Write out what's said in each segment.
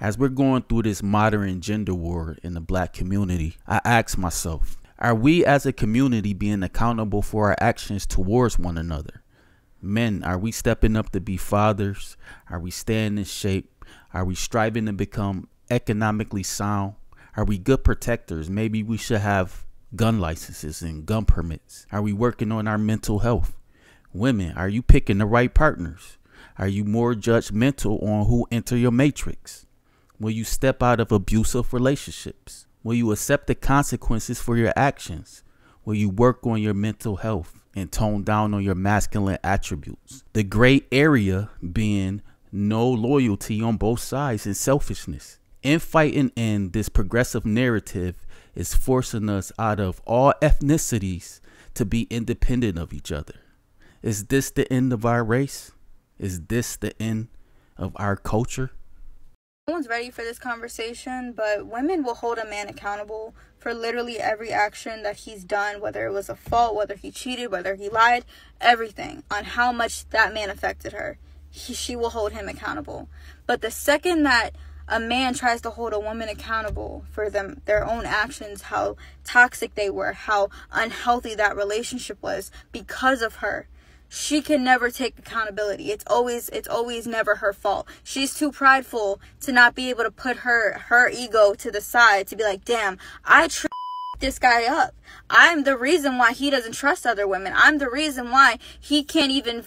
As we're going through this modern gender war in the black community, I ask myself, are we as a community being accountable for our actions towards one another? Men, are we stepping up to be fathers? Are we staying in shape? Are we striving to become economically sound? Are we good protectors? Maybe we should have gun licenses and gun permits. Are we working on our mental health? Women, are you picking the right partners? Are you more judgmental on who enter your matrix? Will you step out of abusive relationships? Will you accept the consequences for your actions? Will you work on your mental health and tone down on your masculine attributes? The gray area being no loyalty on both sides and selfishness. Infighting in this progressive narrative is forcing us out of all ethnicities to be independent of each other. Is this the end of our race? Is this the end of our culture? No one's ready for this conversation, but women will hold a man accountable for literally every action that he's done, whether it was a fault, whether he cheated, whether he lied, everything on how much that man affected her. She will hold him accountable. But the second that a man tries to hold a woman accountable for their own actions, how toxic they were, how unhealthy that relationship was because of her, she can never take accountability. It's always never her fault. She's too prideful to not be able to put her ego to the side to be like, damn, I tripped this guy up. I'm the reason why he doesn't trust other women. I'm the reason why he can't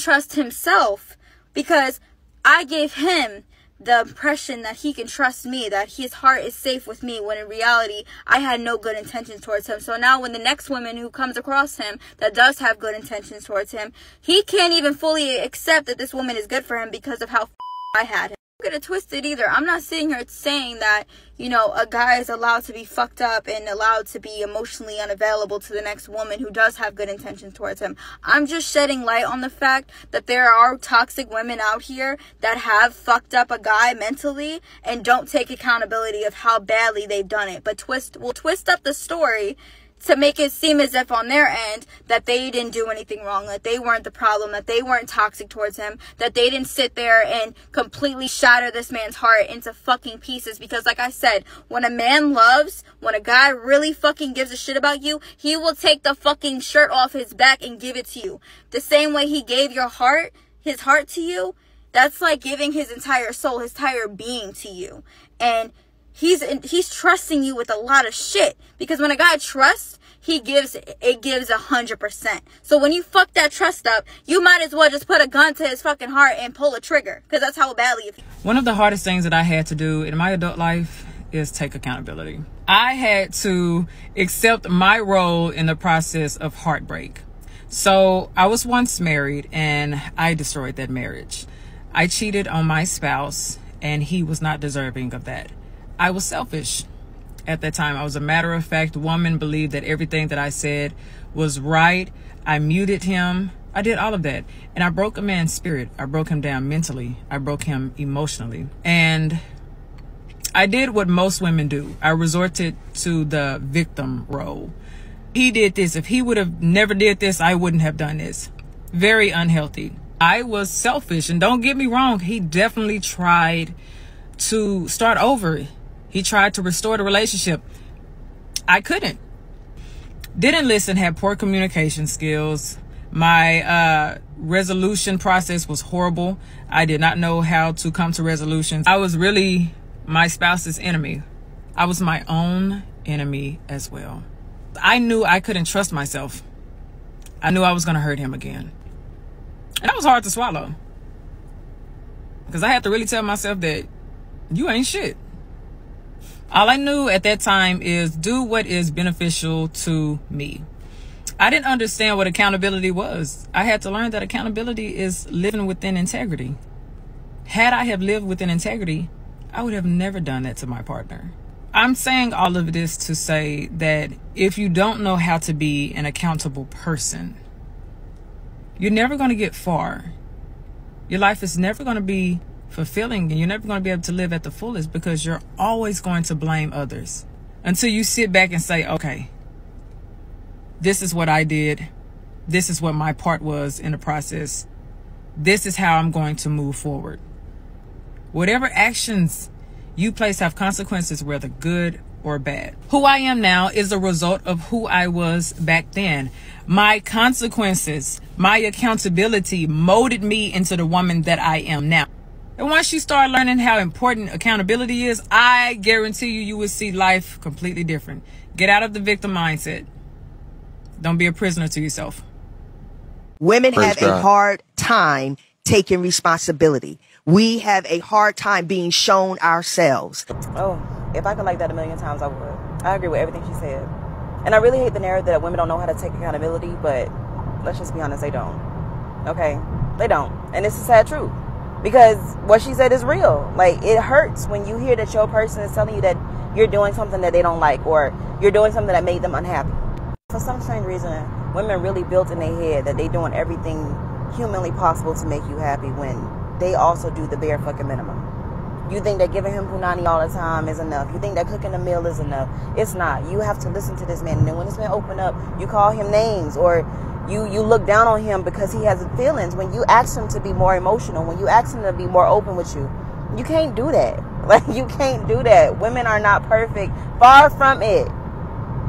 trust himself, because I gave him the impression that he can trust me, that his heart is safe with me, when in reality, I had no good intentions towards him. So now when the next woman who comes across him that does have good intentions towards him, he can't even fully accept that this woman is good for him because of how I had him. Don't get it twisted either. I'm not sitting here saying that, you know, a guy is allowed to be fucked up and allowed to be emotionally unavailable to the next woman who does have good intentions towards him. I'm just shedding light on the fact that there are toxic women out here that have fucked up a guy mentally and don't take accountability of how badly they've done it, but will twist up the story to make it seem as if on their end that they didn't do anything wrong, that they weren't the problem, that they weren't toxic towards him, that they didn't sit there and completely shatter this man's heart into fucking pieces. Because like I said, when a man loves, when a guy really fucking gives a shit about you, he will take the fucking shirt off his back and give it to you. The same way he gave your heart, his heart to you, that's like giving his entire soul, his entire being to you. And he's trusting you with a lot of shit, because when a guy trusts, it gives 100%. So when you fuck that trust up, you might as well just put a gun to his fucking heart and pull a trigger, because that's how badly it. One of the hardest things that I had to do in my adult life is take accountability. I had to accept my role in the process of heartbreak. So I was once married and I destroyed that marriage. I cheated on my spouse and he was not deserving of that. I was selfish at that time. I was a matter-of-fact woman, believed that everything that I said was right. I muted him. I did all of that. And I broke a man's spirit. I broke him down mentally. I broke him emotionally. And I did what most women do. I resorted to the victim role. He did this. If he would have never did this, I wouldn't have done this. Very unhealthy. I was selfish. And don't get me wrong, he definitely tried to start over. He tried to restore the relationship. I couldn't. Didn't listen, had poor communication skills. My resolution process was horrible. I did not know how to come to resolutions. I was really my spouse's enemy. I was my own enemy as well. I knew I couldn't trust myself. I knew I was gonna hurt him again. And that was hard to swallow, because I had to really tell myself that you ain't shit. All I knew at that time is do what is beneficial to me. I didn't understand what accountability was. I had to learn that accountability is living within integrity. Had I have lived within integrity, I would have never done that to my partner. I'm saying all of this to say that if you don't know how to be an accountable person, you're never going to get far. Your life is never going to be fulfilling, and you're never going to be able to live at the fullest, because you're always going to blame others until you sit back and say, okay, this is what I did, this is what my part was in the process, this is how I'm going to move forward. Whatever actions you place have consequences, whether good or bad. Who I am now is a result of who I was back then. My consequences, my accountability molded me into the woman that I am now. And once you start learning how important accountability is, I guarantee you, you will see life completely different. Get out of the victim mindset. Don't be a prisoner to yourself. Women have a hard time taking responsibility. We have a hard time being shown ourselves. Oh, if I could like that a million times, I would. I agree with everything she said. And I really hate the narrative that women don't know how to take accountability, but let's just be honest, they don't. Okay? They don't. And it's a sad truth. Because what she said is real. Like, it hurts when you hear that your person is telling you that you're doing something that they don't like, or you're doing something that made them unhappy. For some strange reason, women really built in their head that they're doing everything humanly possible to make you happy when they also do the bare fucking minimum. You think that giving him punani all the time is enough. You think that cooking a meal is enough. It's not. You have to listen to this man. And then when this man opens up, you call him names, or you look down on him because he has feelings. When you ask him to be more emotional, when you ask him to be more open with you, you can't do that. Like, you can't do that. Women are not perfect. Far from it.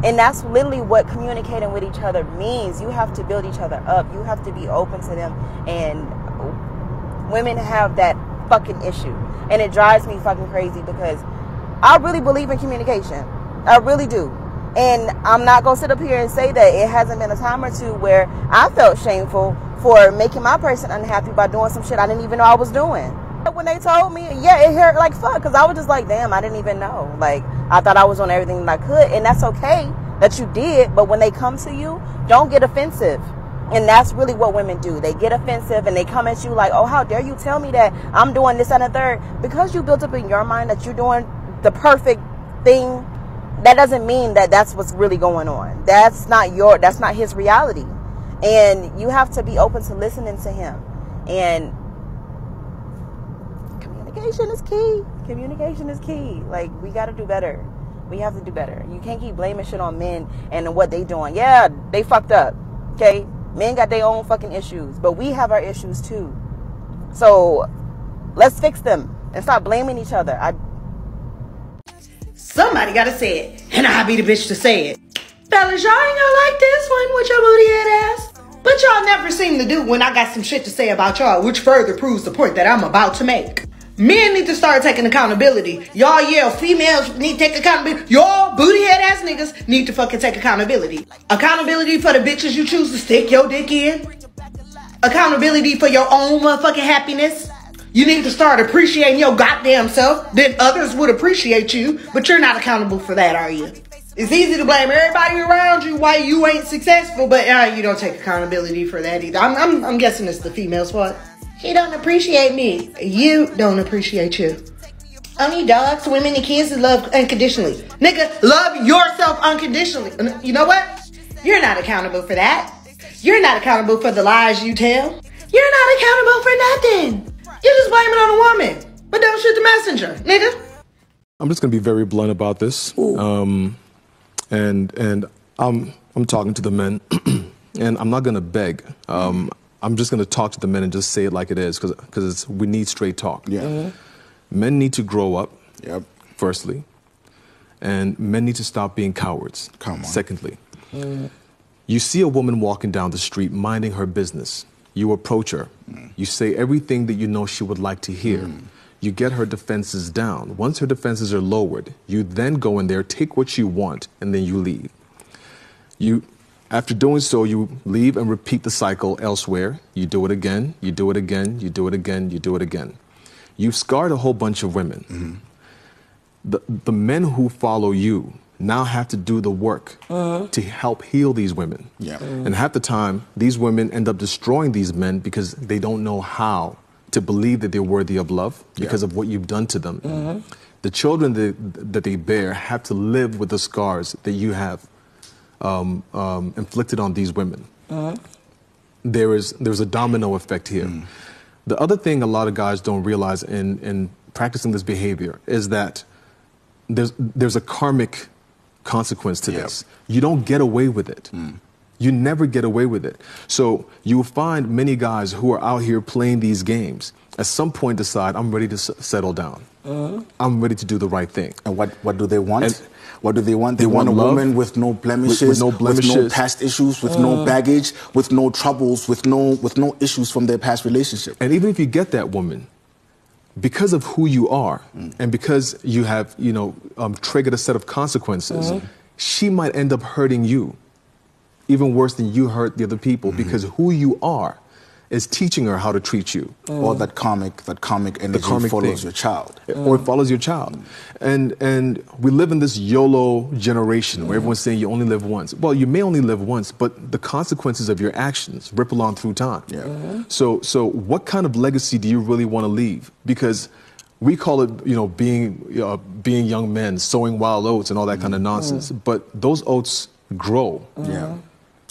And that's literally what communicating with each other means. You have to build each other up. You have to be open to them. And women have that fucking issue. And it drives me fucking crazy because I really believe in communication. I really do. And I'm not going to sit up here and say that it hasn't been a time or two where I felt shameful for making my person unhappy by doing some shit I didn't even know I was doing. When they told me, yeah, it hurt like fuck, because I was just like, damn, I didn't even know. Like, I thought I was doing everything that I could, and that's okay that you did, but when they come to you, don't get offensive. And that's really what women do. They get offensive and they come at you like, oh, how dare you tell me that I'm doing this and a third. Because you built up in your mind that you're doing the perfect thing, that doesn't mean that that's what's really going on. That's not his reality. And you have to be open to listening to him. And communication is key. Communication is key. Like, we got to do better. We have to do better. You can't keep blaming shit on men and what they doing. Yeah, they fucked up. Okay? Men got their own fucking issues, but we have our issues too. So let's fix them and stop blaming each other. Somebody gotta say it, and I be the bitch to say it. Fellas, y'all ain't gonna like this one with your booty head ass. But y'all never seem to do when I got some shit to say about y'all, which further proves the point that I'm about to make. Men need to start taking accountability. Y'all yell, females need to take accountability. Y'all booty head ass niggas need to fucking take accountability. Accountability for the bitches you choose to stick your dick in. Accountability for your own motherfucking happiness. You need to start appreciating your goddamn self. Then others would appreciate you, but you're not accountable for that, are you? It's easy to blame everybody around you why you ain't successful, but you don't take accountability for that either. I'm guessing it's the females' fault. He don't appreciate me. You don't appreciate you. Only dogs, women, and kids love unconditionally. Nigga, love yourself unconditionally. You know what? You're not accountable for that. You're not accountable for the lies you tell. You're not accountable for nothing. You just blame it on a woman. But don't shoot the messenger, nigga. I'm just going to be very blunt about this. And I'm talking to the men. And I'm not going to beg. I'm just going to talk to the men and just say it like it is, because we need straight talk. Yeah. Men need to grow up, firstly, and men need to stop being cowards, secondly. You see a woman walking down the street minding her business. You approach her. You say everything that you know she would like to hear. You get her defenses down. Once her defenses are lowered, you then go in there, take what you want, and then you leave. After doing so, you leave and repeat the cycle elsewhere. You do it again, you do it again, you do it again, you do it again. You've scarred a whole bunch of women. The men who follow you now have to do the work to help heal these women. And half the time, these women end up destroying these men because they don't know how to believe that they're worthy of love because of what you've done to them. The children that they bear have to live with the scars that you have inflicted on these women. There's a domino effect here. The other thing a lot of guys don't realize in practicing this behavior is that there's a karmic consequence to this. You don't get away with it. You never get away with it. So you'll find many guys who are out here playing these games at some point decide, I'm ready to settle down. I'm ready to do the right thing. And what do they want? And what do they want? They want a woman with no blemishes, with no past issues, with no baggage, with no troubles, with no issues from their past relationship. And even if you get that woman, because of who you are and because you have, you know, triggered a set of consequences, she might end up hurting you even worse than you hurt the other people because who you are is teaching her how to treat you. Or that karmic energy follows your child. Or it follows your child. And we live in this YOLO generation where everyone's saying you only live once. Well, you may only live once, but the consequences of your actions ripple on through time. So what kind of legacy do you really want to leave? Because we call it, you know, being young men, sowing wild oats and all that kind of nonsense. But those oats grow.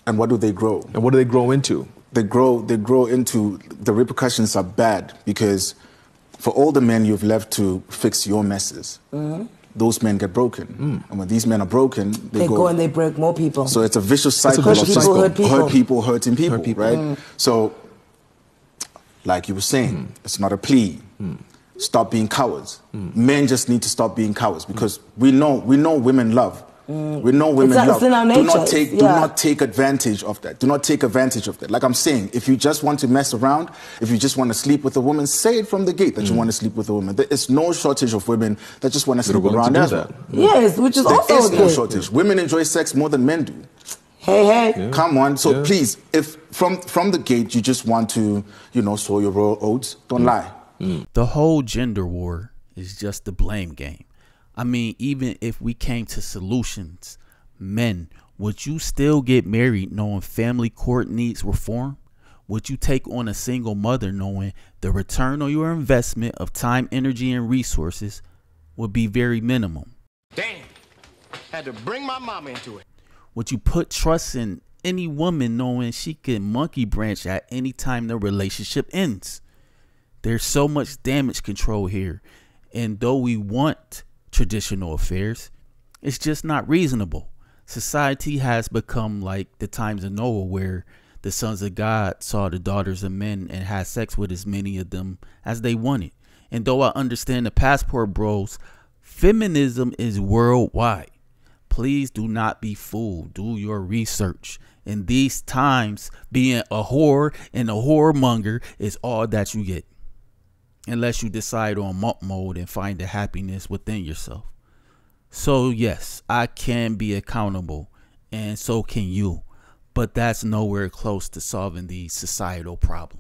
And what do they grow? And what do they grow into? They grow into, the repercussions are bad because for all the men you've left to fix your messes, those men get broken. And when these men are broken, they go and they break more people. So it's a vicious cycle of hurt people hurting people, right? So, like you were saying, it's not a plea. Stop being cowards. Men just need to stop being cowards because we know women love. We know women love. Do not take advantage of that. Do not take advantage of that. Like I'm saying, if you just want to mess around, if you just want to sleep with a woman, say it from the gate that you want to sleep with a woman. There is no shortage of women that just want to sleep around. Yes, which is also good. There is no shortage. Women enjoy sex more than men do. Come on. So please, if from the gate you just want to, you know, sow your royal oats, don't lie. The whole gender war is just the blame game. I mean, even if we came to solutions, men, would you still get married knowing family court needs reform? Would you take on a single mother knowing the return on your investment of time, energy, and resources would be very minimum? Damn, had to bring my mama into it. Would you put trust in any woman knowing she can monkey branch at any time the relationship ends? There's so much damage control here, and though we want traditional affairs, it's just not reasonable. Society has become like the times of Noah, where the sons of God saw the daughters of men and had sex with as many of them as they wanted. And though I understand the passport bros, feminism is worldwide. Please do not be fooled. Do your research. In these times, being a whore and a whoremonger is all that you get, unless you decide on monk mode and find the happiness within yourself. So yes, I can be accountable, and so can you, but that's nowhere close to solving the societal problem.